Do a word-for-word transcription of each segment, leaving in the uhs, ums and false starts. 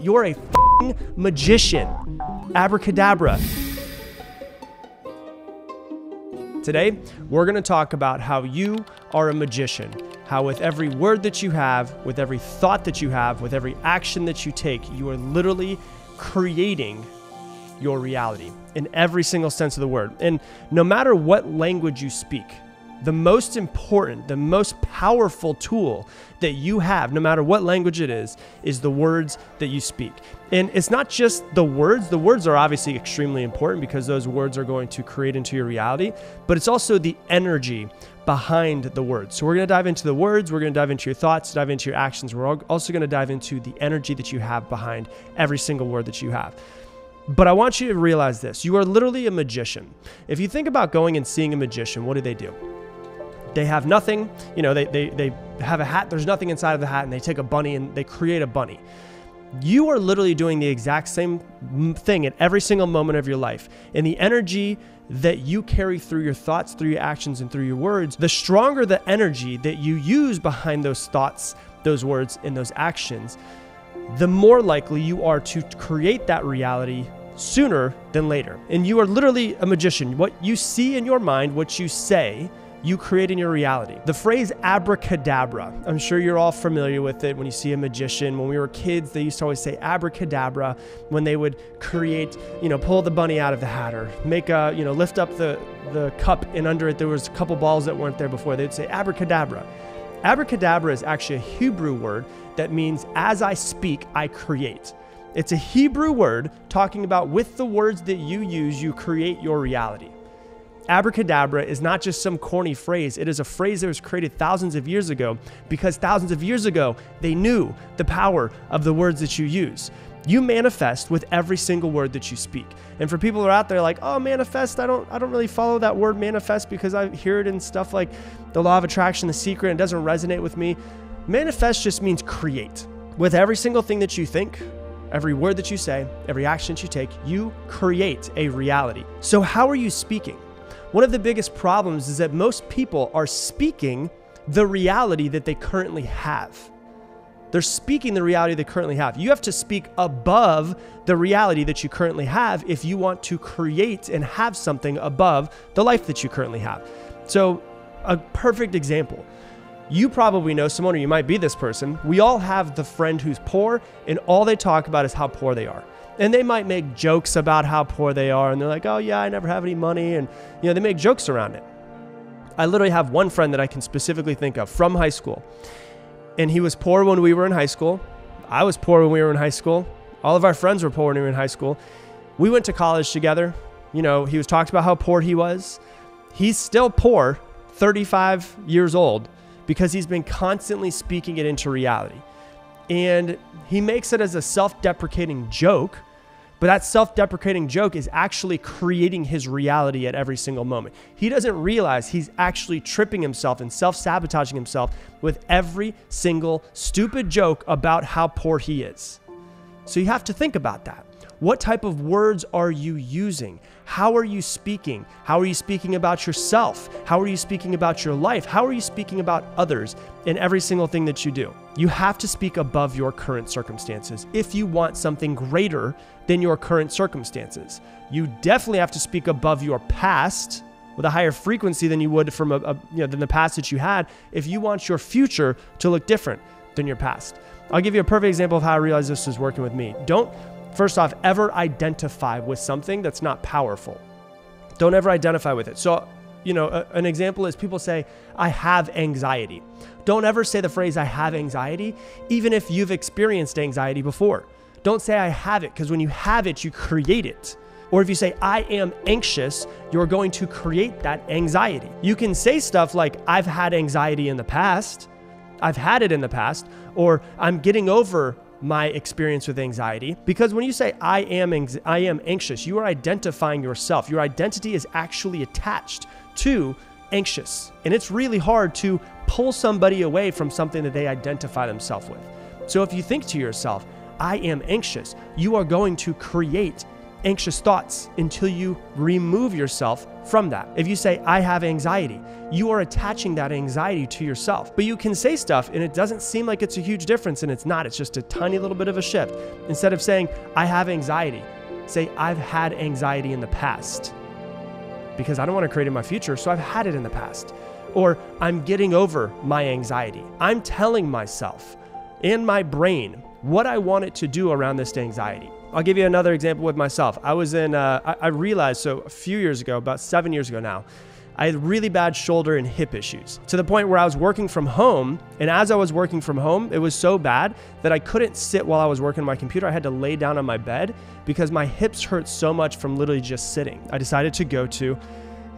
You're a f***ing magician. Abracadabra. Today, we're going to talk about how you are a magician. How with every word that you have, with every thought that you have, with every action that you take, you are literally creating your reality in every single sense of the word. And no matter what language you speak, the most important, the most powerful tool that you have, no matter what language it is, is the words that you speak. And it's not just the words. The words are obviously extremely important because those words are going to create into your reality, but it's also the energy behind the words. So we're going to dive into the words. We're going to dive into your thoughts, dive into your actions. We're also going to dive into the energy that you have behind every single word that you have. But I want you to realize this. You are literally a magician. If you think about going and seeing a magician, what do they do? They have nothing, you know, they, they, they have a hat, there's nothing inside of the hat, and they take a bunny and they create a bunny. You are literally doing the exact same thing at every single moment of your life. And the energy that you carry through your thoughts, through your actions, and through your words, the stronger the energy that you use behind those thoughts, those words, and those actions, the more likely you are to create that reality sooner than later. And you are literally a magician. What you see in your mind, what you say, you create in your reality. The phrase abracadabra, I'm sure you're all familiar with it when you see a magician. When we were kids, they used to always say abracadabra when they would create, you know, pull the bunny out of the hat or make a, you know, lift up the, the cup, and under it there was a couple balls that weren't there before. They'd say abracadabra. Abracadabra is actually a Hebrew word that means as I speak, I create. It's a Hebrew word talking about with the words that you use, you create your reality. Abracadabra is not just some corny phrase. It is a phrase that was created thousands of years ago because thousands of years ago, they knew the power of the words that you use. You manifest with every single word that you speak. And for people who are out there like, oh, manifest, I don't, I don't really follow that word manifest because I hear it in stuff like the law of attraction, the secret, and it doesn't resonate with me. Manifest just means create. With every single thing that you think, every word that you say, every action that you take, you create a reality. So how are you speaking? One of the biggest problems is that most people are speaking the reality that they currently have. They're speaking the reality they currently have. You have to speak above the reality that you currently have if you want to create and have something above the life that you currently have. So a perfect example. You probably know someone, or you might be this person. We all have the friend who's poor and all they talk about is how poor they are. And they might make jokes about how poor they are. And they're like, oh yeah, I never have any money. And you know, they make jokes around it. I literally have one friend that I can specifically think of from high school. And he was poor when we were in high school. I was poor when we were in high school. All of our friends were poor when we were in high school. We went to college together. You know, he was talked about how poor he was. He's still poor, thirty-five years old, because he's been constantly speaking it into reality. And he makes it as a self-deprecating joke. But that self-deprecating joke is actually creating his reality at every single moment. He doesn't realize he's actually tripping himself and self-sabotaging himself with every single stupid joke about how poor he is. So you have to think about that. What type of words are you using? How are you speaking? How are you speaking about yourself? How are you speaking about your life? How are you speaking about others in every single thing that you do? You have to speak above your current circumstances if you want something greater than your current circumstances. You definitely have to speak above your past with a higher frequency than you would from a, a, you know, than the past that you had if you want your future to look different than your past. I'll give you a perfect example of how I realized this was working with me. Don't First off, ever identify with something that's not powerful. Don't ever identify with it. So, you know, a, an example is people say, I have anxiety. Don't ever say the phrase, I have anxiety, even if you've experienced anxiety before. Don't say I have it, because when you have it, you create it. Or if you say, I am anxious, you're going to create that anxiety. You can say stuff like, I've had anxiety in the past. I've had it in the past. Or I'm getting over my experience with anxiety. Because when you say, I am I am anxious, you are identifying yourself. Your identity is actually attached to anxious. And it's really hard to pull somebody away from something that they identify themselves with. So if you think to yourself, I am anxious, you are going to create anxious thoughts until you remove yourself from that. If you say, I have anxiety, you are attaching that anxiety to yourself. But you can say stuff and it doesn't seem like it's a huge difference, and it's not. It's just a tiny little bit of a shift. Instead of saying, I have anxiety, say, I've had anxiety in the past, because I don't want to create in my future, so I've had it in the past. Or I'm getting over my anxiety. I'm telling myself and my brain what I want it to do around this anxiety. I'll give you another example with myself. I was in, uh, I, I realized, so a few years ago, about seven years ago now, I had really bad shoulder and hip issues, to the point where I was working from home. And as I was working from home, it was so bad that I couldn't sit while I was working on my computer. I had to lay down on my bed because my hips hurt so much from literally just sitting. I decided to go to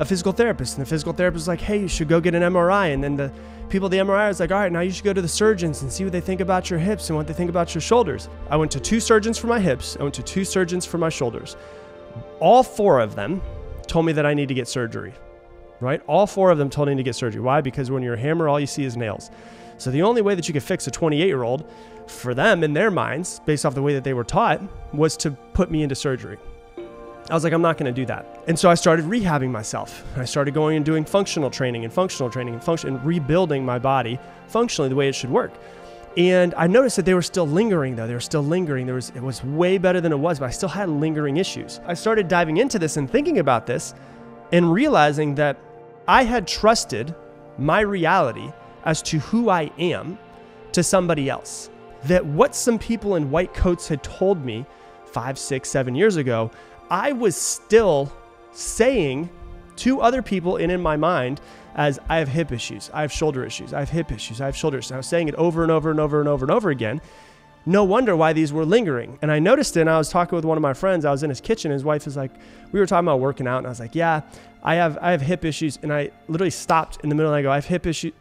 a physical therapist, and the physical therapist was like, hey, you should go get an M R I. And then the people at the M R I was like, all right, now you should go to the surgeons and see what they think about your hips and what they think about your shoulders. I went to two surgeons for my hips. I went to two surgeons for my shoulders. All four of them told me that I need to get surgery. Right? All four of them told me to get surgery. Why? Because when you're a hammer, all you see is nails. So the only way that you could fix a twenty-eight year old, for them, in their minds, based off the way that they were taught, was to put me into surgery. I was like, I'm not going to do that. And so I started rehabbing myself. I started going and doing functional training and functional training and function and rebuilding my body functionally the way it should work. And I noticed that they were still lingering though. They were still lingering. There was, it was way better than it was, but I still had lingering issues. I started diving into this and thinking about this and realizing that I had trusted my reality as to who I am to somebody else. That what some people in white coats had told me five, six, seven years ago, I was still saying to other people and in my mind as, I have hip issues, I have shoulder issues, I have hip issues, I have shoulder issues. And I was saying it over and over and over and over and over again. No wonder why these were lingering. And I noticed it, and I was talking with one of my friends. I was in his kitchen. His wife is like, we were talking about working out. And I was like, yeah, I have, I have hip issues. And I literally stopped in the middle and I go, I have hip issues.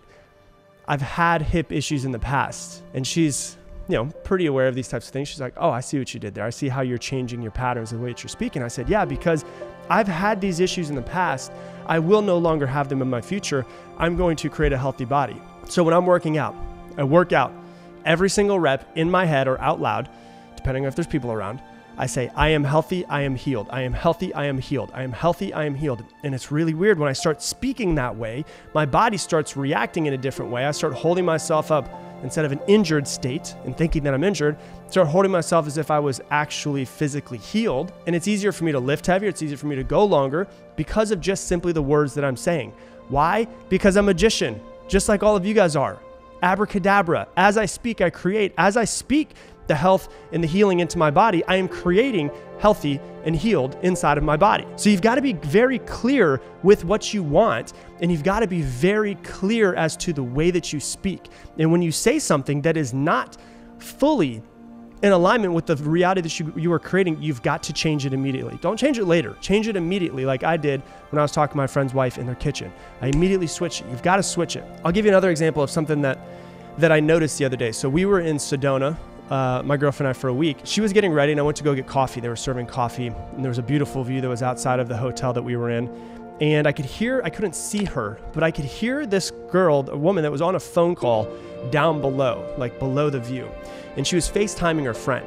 I've had hip issues in the past. And she's, you know, pretty aware of these types of things. She's like, oh, I see what you did there. I see how you're changing your patterns, the way that you're speaking. I said, yeah, because I've had these issues in the past. I will no longer have them in my future. I'm going to create a healthy body. So when I'm working out, I work out. Every single rep in my head or out loud, depending on if there's people around, I say, I am healthy, I am healed. I am healthy, I am healed. I am healthy, I am healed. And it's really weird when I start speaking that way, my body starts reacting in a different way. I start holding myself up instead of an injured state and thinking that I'm injured, start holding myself as if I was actually physically healed. And it's easier for me to lift heavier. It's easier for me to go longer because of just simply the words that I'm saying. Why? Because I'm a magician, just like all of you guys are. Abracadabra. As I speak, I create. As I speak the health and the healing into my body, I am creating healthy and healed inside of my body. So you've got to be very clear with what you want, and you've got to be very clear as to the way that you speak. And when you say something that is not fully in alignment with the reality that you, you are creating, you've got to change it immediately. Don't change it later. Change it immediately, like I did when I was talking to my friend's wife in their kitchen. I immediately switched it. You've got to switch it. I'll give you another example of something that, that I noticed the other day. So we were in Sedona, uh, my girlfriend and I, for a week. She was getting ready and I went to go get coffee. They were serving coffee and there was a beautiful view that was outside of the hotel that we were in. And I could hear, I couldn't see her, but I could hear this girl, a woman that was on a phone call down below, like below the view. And she was FaceTiming her friend.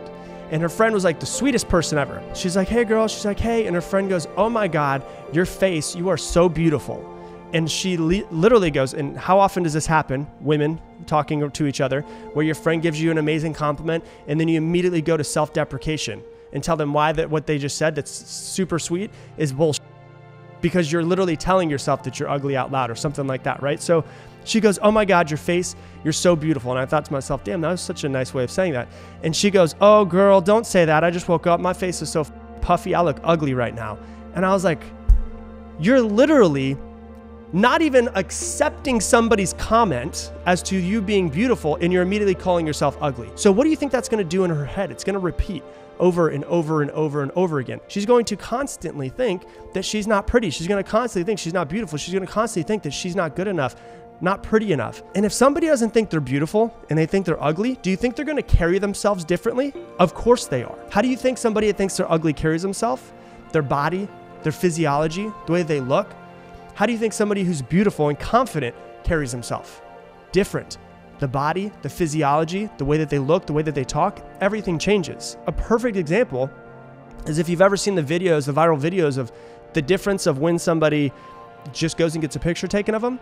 And her friend was like the sweetest person ever. She's like, hey girl, she's like, hey. And her friend goes, oh my God, your face, you are so beautiful. And she li literally goes, and how often does this happen? Women talking to each other, where your friend gives you an amazing compliment and then you immediately go to self-deprecation and tell them why that what they just said that's super sweet is bullshit. Because you're literally telling yourself that you're ugly out loud or something like that, right? So she goes, oh my God, your face, you're so beautiful. And I thought to myself, damn, that was such a nice way of saying that. And she goes, oh girl, don't say that. I just woke up. My face is so puffy. I look ugly right now. And I was like, you're literally not even accepting somebody's comment as to you being beautiful and you're immediately calling yourself ugly. So what do you think that's gonna do in her head? It's gonna repeat over and over and over and over again. She's going to constantly think that she's not pretty. She's gonna constantly think she's not beautiful. She's gonna constantly think that she's not good enough, not pretty enough. And if somebody doesn't think they're beautiful and they think they're ugly, do you think they're gonna carry themselves differently? Of course they are. How do you think somebody that thinks they're ugly carries themselves? Their body, their physiology, the way they look? How do you think somebody who's beautiful and confident carries himself? Different. The body, the physiology, the way that they look, the way that they talk, everything changes. A perfect example is if you've ever seen the videos, the viral videos of the difference of when somebody just goes and gets a picture taken of them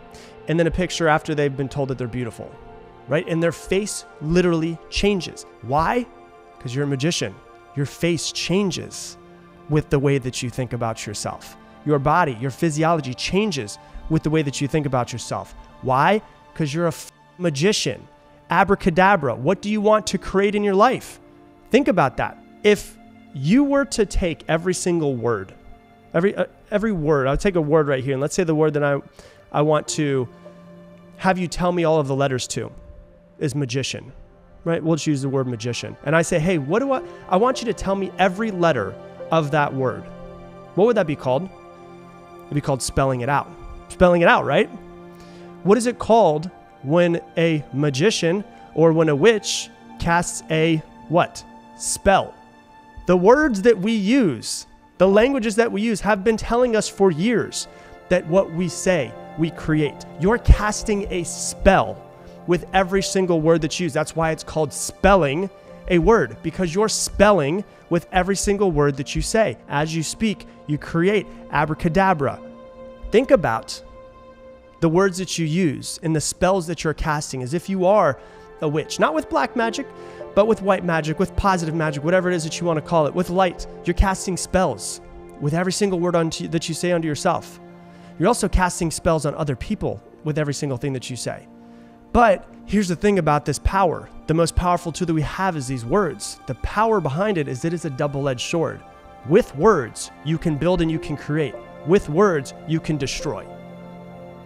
and then a picture after they've been told that they're beautiful, right? And their face literally changes. Why? Because you're a magician. Your face changes with the way that you think about yourself. Your body, your physiology changes with the way that you think about yourself. Why? Because you're a f- magician. Abracadabra. What do you want to create in your life? Think about that. If you were to take every single word, every uh, every word, I'll take a word right here, and let's say the word that I, I want to have you tell me all of the letters to is magician, right? We'll just use the word magician. And I say, hey, what do I, I want you to tell me every letter of that word. What would that be called? It'd be called spelling it out. Spelling it out, right? What is it called when a magician or when a witch casts a what? Spell. The words that we use, the languages that we use have been telling us for years that what we say, we create. You're casting a spell with every single word that you use. That's why it's called spelling a word, because you're spelling with every single word that you say. As you speak, you create. Abracadabra. Think about the words that you use and the spells that you're casting as if you are a witch, not with black magic, but with white magic, with positive magic, whatever it is that you want to call it, with light. You're casting spells with every single word unto, that you say unto yourself. You're also casting spells on other people with every single thing that you say. But here's the thing about this power. The most powerful tool that we have is these words. The power behind it is it is a double-edged sword. With words, you can build and you can create. With words, you can destroy.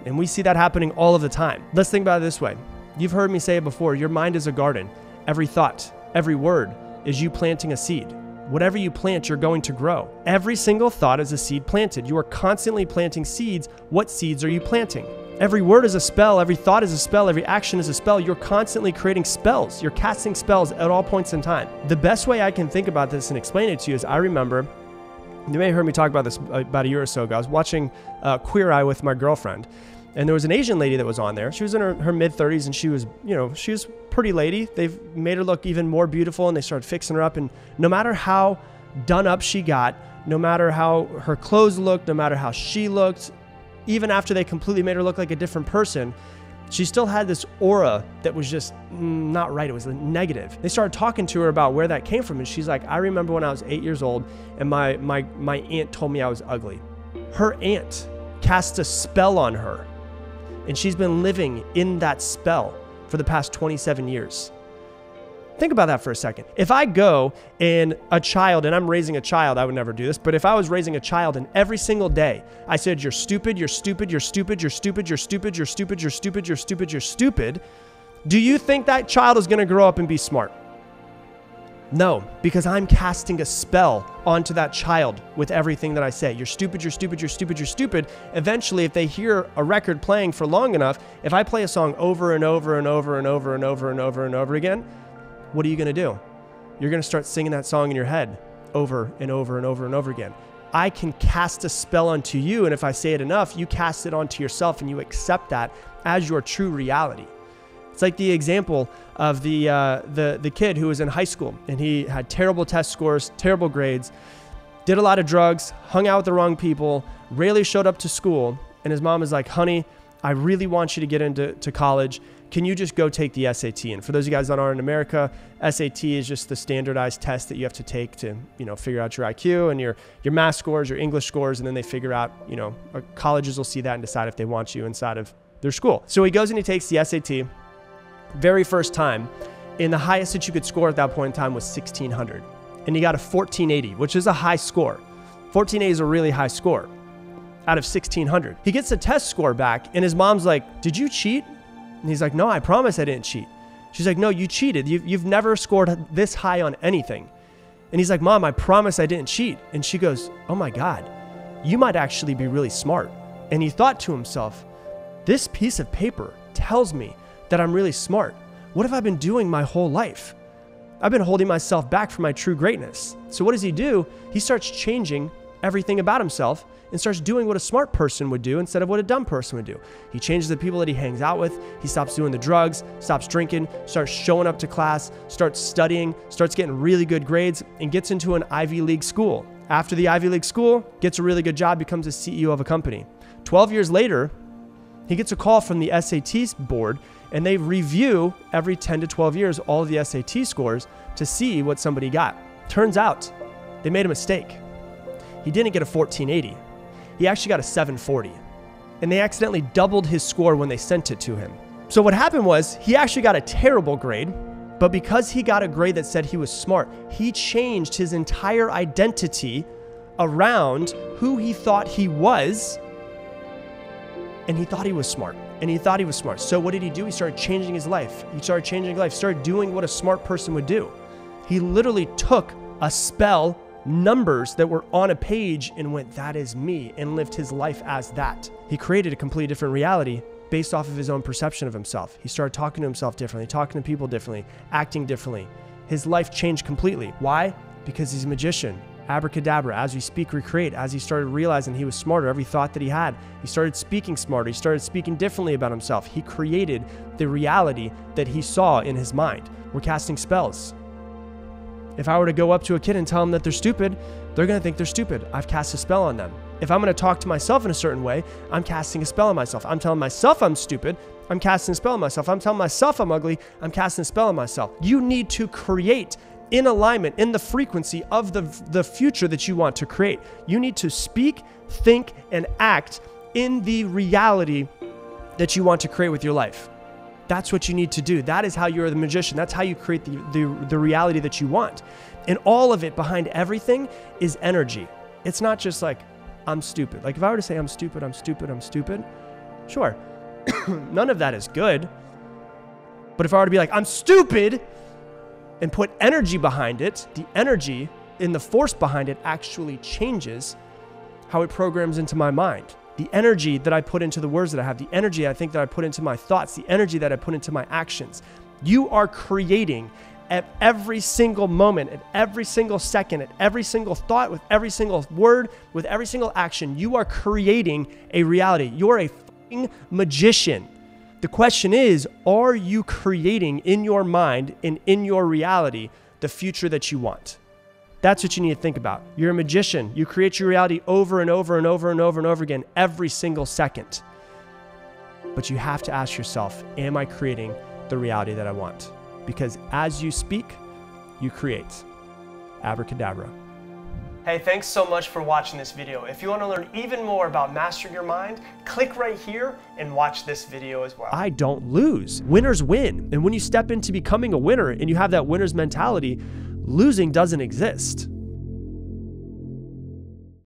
And we see that happening all of the time. Let's think about it this way. You've heard me say it before. Your mind is a garden. Every thought, every word is you planting a seed. Whatever you plant, you're going to grow. Every single thought is a seed planted. You are constantly planting seeds. What seeds are you planting? Every word is a spell. Every thought is a spell. Every action is a spell. You're constantly creating spells. You're casting spells at all points in time. The best way I can think about this and explain it to you is I remember, you may have heard me talk about this about a year or so ago. I was watching uh, Queer Eye with my girlfriend, and there was an Asian lady that was on there. She was in her, her mid thirties, and she was, you know, she was pretty lady. They've made her look even more beautiful, and they started fixing her up. And no matter how done up she got, no matter how her clothes looked, no matter how she looked, even after they completely made her look like a different person, she still had this aura that was just not right. It was negative. They started talking to her about where that came from. And she's like, I remember when I was eight years old and my, my, my aunt told me I was ugly. Her aunt cast a spell on her. And she's been living in that spell for the past twenty-seven years. Think about that for a second. If I go and a child, and I'm raising a child, I would never do this, but if I was raising a child and every single day I said, you're stupid, you're stupid, you're stupid, you're stupid, you're stupid, you're stupid, you're stupid, you're stupid, you're stupid, do you think that child is going to grow up and be smart? No, because I'm casting a spell onto that child with everything that I say. You're stupid, you're stupid, you're stupid, you're stupid. Eventually, if they hear a record playing for long enough, if I play a song over and over and over and over and over and over and over again, what are you going to do? You're going to start singing that song in your head over and over and over and over again. I can cast a spell onto you, and if I say it enough, you cast it onto yourself and you accept that as your true reality. It's like the example of the, uh, the, the kid who was in high school and he had terrible test scores, terrible grades, did a lot of drugs, hung out with the wrong people, rarely showed up to school. And his mom is like, honey, I really want you to get into to college. Can you just go take the S A T? And for those of you guys that aren't in America, S A T is just the standardized test that you have to take to, you know, figure out your I Q and your, your math scores, your English scores. And then they figure out, you know, colleges will see that and decide if they want you inside of their school. So he goes and he takes the S A T. Very first time, and the highest that you could score at that point in time was sixteen hundred, and he got a fourteen eighty, which is a high score. fourteen eighty is a really high score out of sixteen hundred. He gets the test score back, and his mom's like, did you cheat? And he's like, no, I promise I didn't cheat. She's like, no, you cheated. You've, you've never scored this high on anything. And he's like, mom, I promise I didn't cheat. And she goes, oh my God, you might actually be really smart. And he thought to himself, this piece of paper tells me that I'm really smart. What have I been doing my whole life? I've been holding myself back from my true greatness. So what does he do? He starts changing everything about himself and starts doing what a smart person would do instead of what a dumb person would do. He changes the people that he hangs out with. He stops doing the drugs, stops drinking, starts showing up to class, starts studying, starts getting really good grades, and gets into an Ivy League school. After the Ivy League school, gets a really good job, becomes a C E O of a company. twelve years later, he gets a call from the S A T board, and they review every ten to twelve years all of the S A T scores to see what somebody got. Turns out they made a mistake. He didn't get a fourteen eighty. He actually got a seven forty. And they accidentally doubled his score when they sent it to him. So what happened was he actually got a terrible grade, but because he got a grade that said he was smart, he changed his entire identity around who he thought he was. And he thought he was smart. And he thought he was smart. So what did he do? He started changing his life. He started changing his life, started doing what a smart person would do. He literally took a spell, numbers that were on a page, and went, that is me, and lived his life as that. He created a completely different reality based off of his own perception of himself. He started talking to himself differently, talking to people differently, acting differently. His life changed completely. Why? Because he's a magician. Abracadabra, as we speak, recreate. As he started realizing he was smarter, every thought that he had, he started speaking smarter. He started speaking differently about himself. He created the reality that he saw in his mind. We're casting spells. If I were to go up to a kid and tell them that they're stupid, they're going to think they're stupid. I've cast a spell on them. If I'm going to talk to myself in a certain way, I'm casting a spell on myself. I'm telling myself I'm stupid. I'm casting a spell on myself. I'm telling myself I'm ugly. I'm casting a spell on myself. You need to create in alignment, in the frequency of the, the future that you want to create. You need to speak, think, and act in the reality that you want to create with your life. That's what you need to do. That is how you're the magician. That's how you create the, the, the reality that you want. And all of it, behind everything, is energy. It's not just like, I'm stupid. Like if I were to say, I'm stupid, I'm stupid, I'm stupid, sure, none of that is good. But if I were to be like, I'm stupid, and put energy behind it, the energy in the force behind it actually changes how it programs into my mind. The energy that I put into the words that I have, the energy I think that I put into my thoughts, the energy that I put into my actions. You are creating at every single moment, at every single second, at every single thought, with every single word, with every single action. You are creating a reality. You're a fucking magician. The question is, are you creating in your mind and in your reality the future that you want? That's what you need to think about. You're a magician. You create your reality over and over and over and over and over again every single second. But you have to ask yourself, am I creating the reality that I want? Because as you speak, you create. Abracadabra. Hey, thanks so much for watching this video. If you want to learn even more about mastering your mind, click right here and watch this video as well. I don't lose. Winners win. And when you step into becoming a winner and you have that winner's mentality, losing doesn't exist.